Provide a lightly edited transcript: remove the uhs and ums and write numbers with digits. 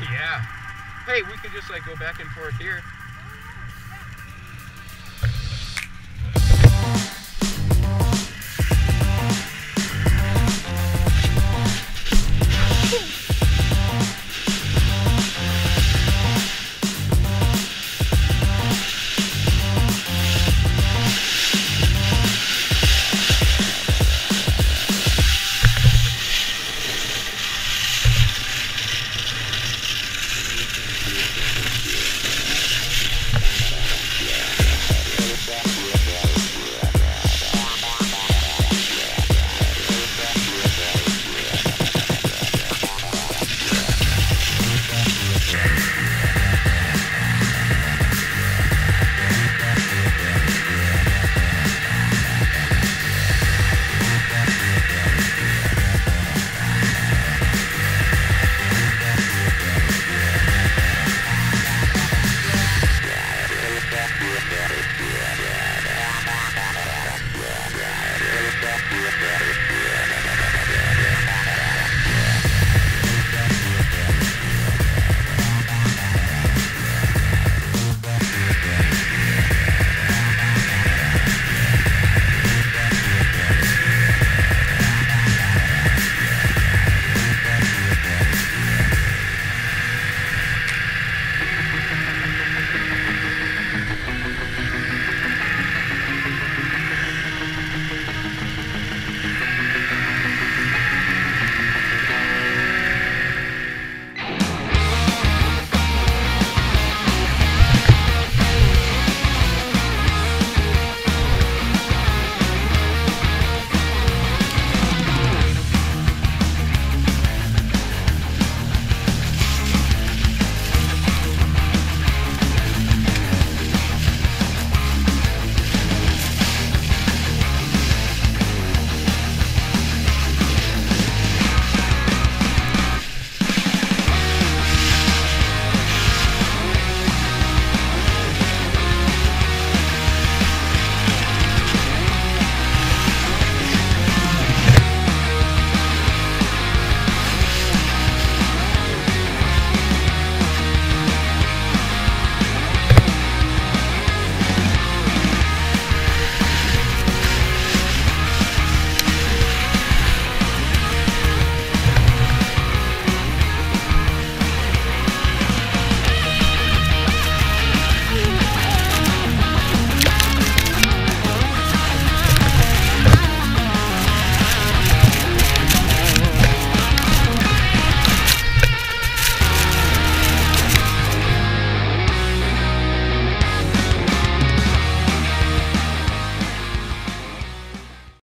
Yeah. Hey, we could just like go back and forth here.